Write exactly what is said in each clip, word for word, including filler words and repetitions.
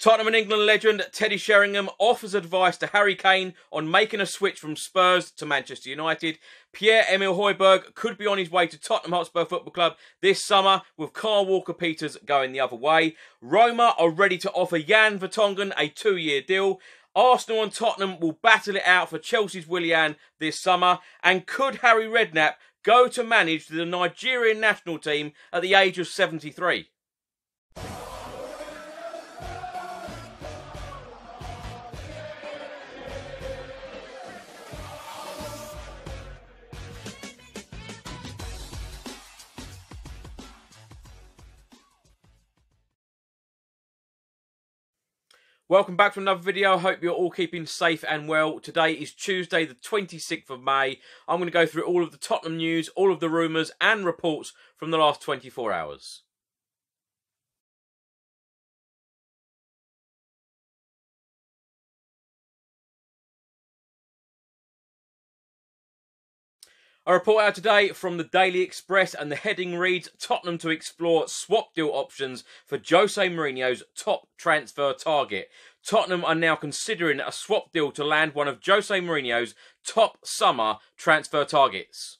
Tottenham and England legend Teddy Sheringham offers advice to Harry Kane on making a switch from Spurs to Manchester United. Pierre-Emile Højbjerg could be on his way to Tottenham Hotspur Football Club this summer, with Karl Walker-Peters going the other way. Roma are ready to offer Jan Vertonghen a two-year deal. Arsenal and Tottenham will battle it out for Chelsea's Willian this summer. And could Harry Redknapp go to manage the Nigerian national team at the age of seventy-three? Welcome back from another video. I hope you're all keeping safe and well. Today is Tuesday the twenty-sixth of May. I'm going to go through all of the Tottenham news, all of the rumours and reports from the last twenty-four hours. A report out today from the Daily Express, and the heading reads, Tottenham to explore swap deal options for Jose Mourinho's top transfer target. Tottenham are now considering a swap deal to land one of Jose Mourinho's top summer transfer targets.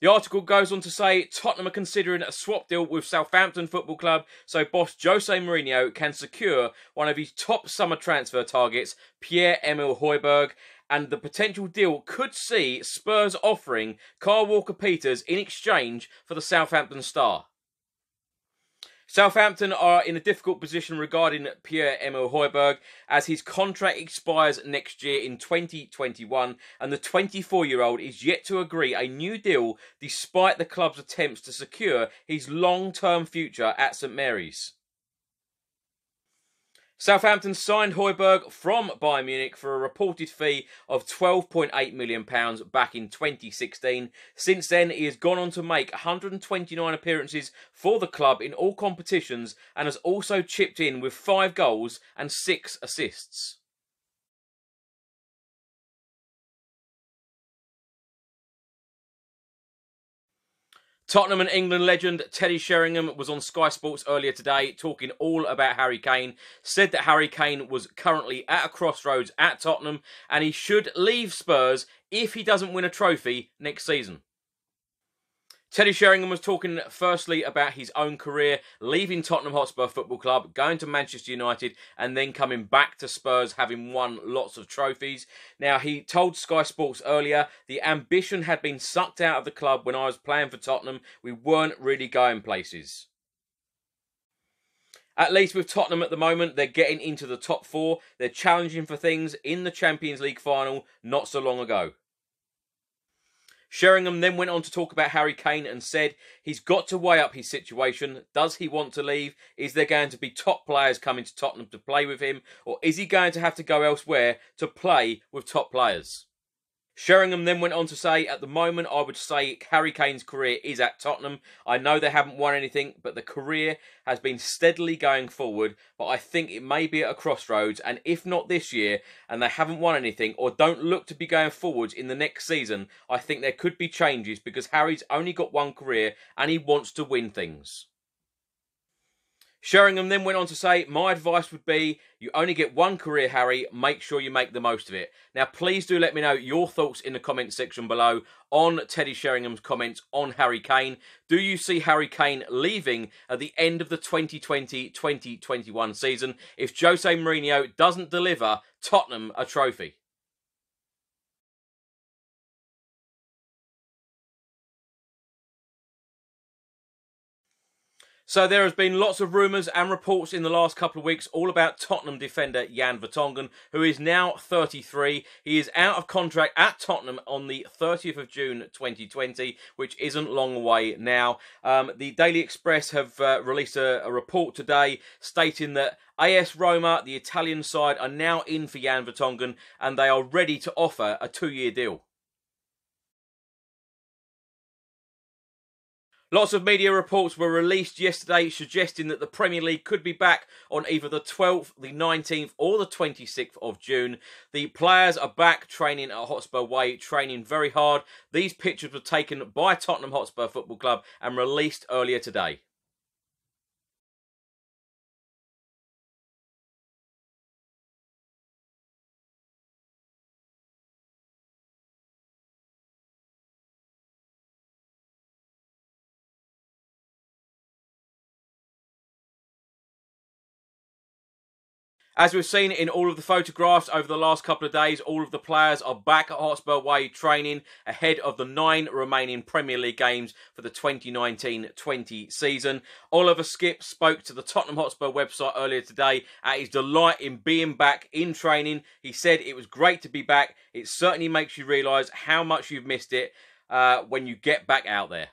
The article goes on to say Tottenham are considering a swap deal with Southampton Football Club so boss Jose Mourinho can secure one of his top summer transfer targets, Pierre-Emile Højbjerg. And the potential deal could see Spurs offering Karl Walker-Peters in exchange for the Southampton star. Southampton are in a difficult position regarding Pierre-Emile Højbjerg, as his contract expires next year in twenty twenty-one, and the twenty-four-year-old is yet to agree a new deal despite the club's attempts to secure his long-term future at St Mary's. Southampton signed Højbjerg from Bayern Munich for a reported fee of twelve point eight million pounds back in twenty sixteen. Since then, he has gone on to make one hundred twenty-nine appearances for the club in all competitions and has also chipped in with five goals and six assists. Tottenham and England legend Teddy Sheringham was on Sky Sports earlier today talking all about Harry Kane, said that Harry Kane was currently at a crossroads at Tottenham and he should leave Spurs if he doesn't win a trophy next season. Teddy Sheringham was talking firstly about his own career, leaving Tottenham Hotspur Football Club, going to Manchester United and then coming back to Spurs having won lots of trophies. Now, he told Sky Sports earlier, the ambition had been sucked out of the club when I was playing for Tottenham. We weren't really going places. At least with Tottenham at the moment, they're getting into the top four. They're challenging for things in the Champions League final not so long ago. Sheringham then went on to talk about Harry Kane and said he's got to weigh up his situation. Does he want to leave? Is there going to be top players coming to Tottenham to play with him? Or is he going to have to go elsewhere to play with top players? Sheringham then went on to say, at the moment I would say Harry Kane's career is at Tottenham. I know they haven't won anything, but the career has been steadily going forward. But I think it may be at a crossroads, and if not this year, and they haven't won anything, or don't look to be going forwards in the next season, I think there could be changes because Harry's only got one career and he wants to win things. Sheringham then went on to say, my advice would be, you only get one career, Harry. Make sure you make the most of it. Now, please do let me know your thoughts in the comments section below on Teddy Sheringham's comments on Harry Kane. Do you see Harry Kane leaving at the end of the twenty twenty twenty twenty-one season if Jose Mourinho doesn't deliver Tottenham a trophy? So there has been lots of rumours and reports in the last couple of weeks all about Tottenham defender Jan Vertonghen, who is now thirty-three. He is out of contract at Tottenham on the thirtieth of June twenty twenty, which isn't long away now. Um, the Daily Express have uh, released a, a report today stating that AS Roma, the Italian side, are now in for Jan Vertonghen and they are ready to offer a two-year deal. Lots of media reports were released yesterday suggesting that the Premier League could be back on either the twelfth, the nineteenth or the twenty-sixth of June. The players are back training at Hotspur Way, training very hard. These pictures were taken by Tottenham Hotspur Football Club and released earlier today. As we've seen in all of the photographs over the last couple of days, all of the players are back at Hotspur Way training ahead of the nine remaining Premier League games for the twenty nineteen twenty season. Oliver Skipp spoke to the Tottenham Hotspur website earlier today at his delight in being back in training. He said it was great to be back. It certainly makes you realise how much you've missed it uh, when you get back out there.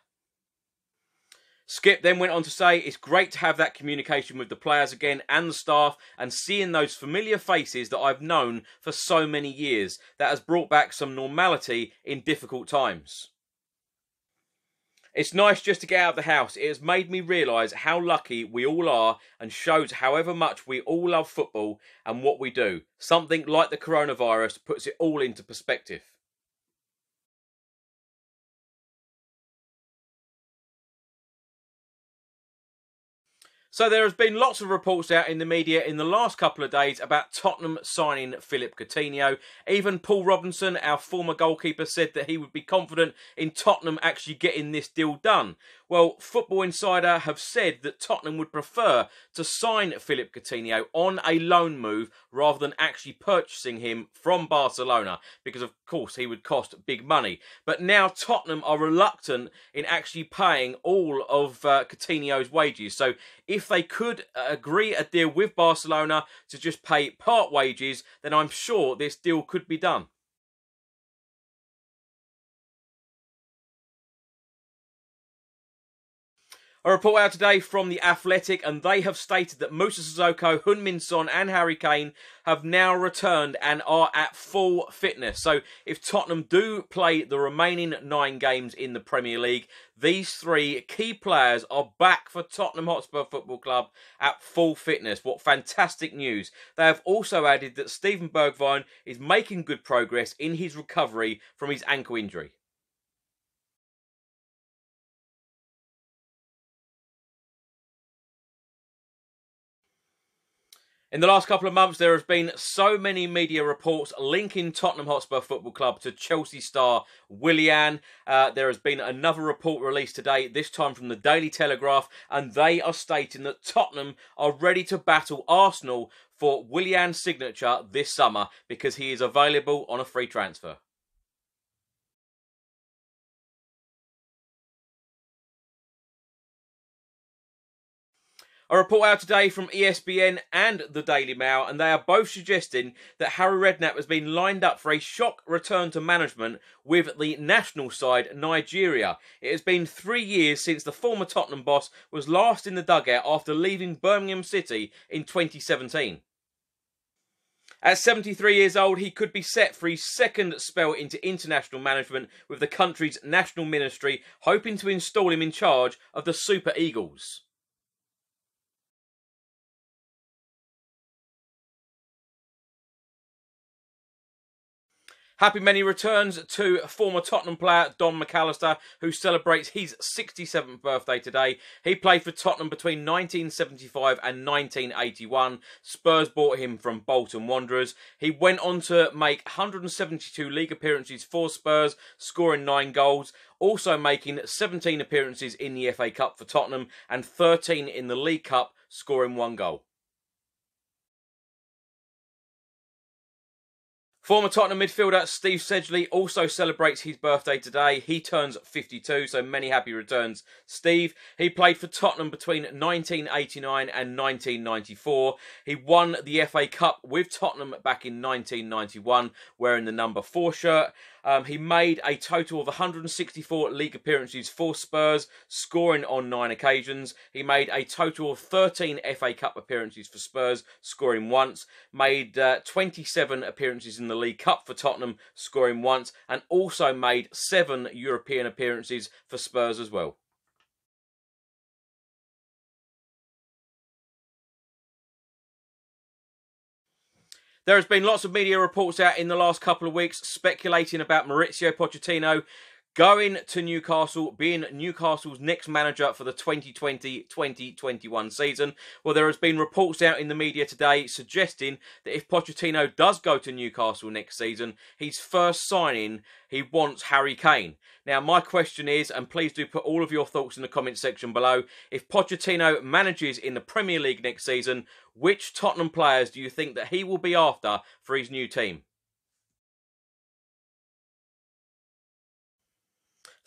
Skipp then went on to say, it's great to have that communication with the players again and the staff and seeing those familiar faces that I've known for so many years. That has brought back some normality in difficult times. It's nice just to get out of the house. It has made me realise how lucky we all are and shows however much we all love football and what we do. Something like the coronavirus puts it all into perspective. So there has been lots of reports out in the media in the last couple of days about Tottenham signing Philippe Coutinho. Even Paul Robinson, our former goalkeeper, said that he would be confident in Tottenham actually getting this deal done. Well, Football Insider have said that Tottenham would prefer to sign Philippe Coutinho on a loan move rather than actually purchasing him from Barcelona because, of course, he would cost big money. But now Tottenham are reluctant in actually paying all of uh, Coutinho's wages. So if If they could agree a deal with Barcelona to just pay part wages, then I'm sure this deal could be done. A report out today from The Athletic, and they have stated that Moussa Sissoko, Heung-min Son and Harry Kane have now returned and are at full fitness. So if Tottenham do play the remaining nine games in the Premier League, these three key players are back for Tottenham Hotspur Football Club at full fitness. What fantastic news. They have also added that Steven Bergwijn is making good progress in his recovery from his ankle injury. In the last couple of months, there has been so many media reports linking Tottenham Hotspur Football Club to Chelsea star Willian. Uh, there has been another report released today, this time from the Daily Telegraph, and they are stating that Tottenham are ready to battle Arsenal for Willian's signature this summer because he is available on a free transfer. A report out today from E S P N and the Daily Mail, and they are both suggesting that Harry Redknapp has been lined up for a shock return to management with the national side, Nigeria. It has been three years since the former Tottenham boss was last in the dugout after leaving Birmingham City in twenty seventeen. At seventy-three years old, he could be set for his second spell into international management with the country's national ministry, hoping to install him in charge of the Super Eagles. Happy many returns to former Tottenham player Don McAllister, who celebrates his sixty-seventh birthday today. He played for Tottenham between nineteen seventy-five and nineteen eighty-one. Spurs bought him from Bolton Wanderers. He went on to make one hundred seventy-two league appearances for Spurs, scoring nine goals, also making seventeen appearances in the F A Cup for Tottenham and thirteen in the League Cup, scoring one goal. Former Tottenham midfielder Steve Sedgley also celebrates his birthday today. He turns fifty-two, so many happy returns, Steve. He played for Tottenham between nineteen eighty-nine and nineteen ninety-four. He won the F A Cup with Tottenham back in nineteen ninety-one, wearing the number four shirt. Um, he made a total of one hundred sixty-four league appearances for Spurs, scoring on nine occasions. He made a total of thirteen F A Cup appearances for Spurs, scoring once. Made uh, twenty-seven appearances in the League Cup for Tottenham, scoring once, and also made seven European appearances for Spurs as well. There has been lots of media reports out in the last couple of weeks speculating about Mauricio Pochettino Going to Newcastle, being Newcastle's next manager for the twenty twenty twenty twenty-one season. Well, there has been reports out in the media today suggesting that if Pochettino does go to Newcastle next season, his first signing, he wants Harry Kane. Now, my question is, and please do put all of your thoughts in the comments section below, if Pochettino manages in the Premier League next season, which Tottenham players do you think that he will be after for his new team?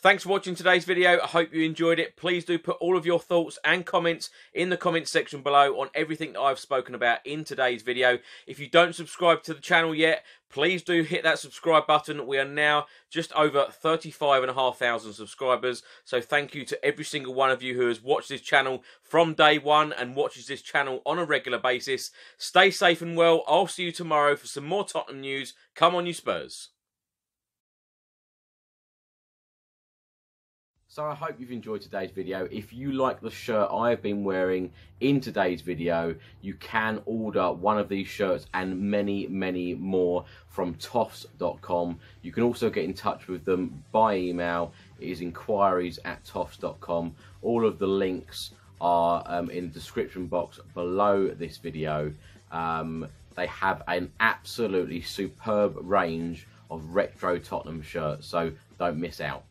Thanks for watching today's video. I hope you enjoyed it. Please do put all of your thoughts and comments in the comments section below on everything that I've spoken about in today's video. If you don't subscribe to the channel yet, please do hit that subscribe button. We are now just over thirty-five and a half thousand subscribers. So thank you to every single one of you who has watched this channel from day one and watches this channel on a regular basis. Stay safe and well. I'll see you tomorrow for some more Tottenham news. Come on, you Spurs. So I hope you've enjoyed today's video. If you like the shirt I've been wearing in today's video, you can order one of these shirts and many, many more from toffs dot com. You can also get in touch with them by email. It is inquiries at toffs dot com. All of the links are um, in the description box below this video. Um, they have an absolutely superb range of retro Tottenham shirts, so don't miss out.